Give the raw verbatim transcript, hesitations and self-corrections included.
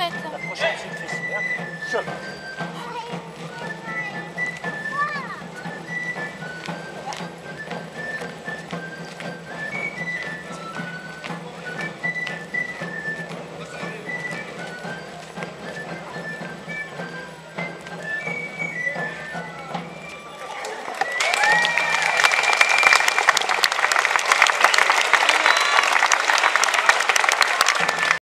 arrête. La prochaine, c'est une fessière. Chop.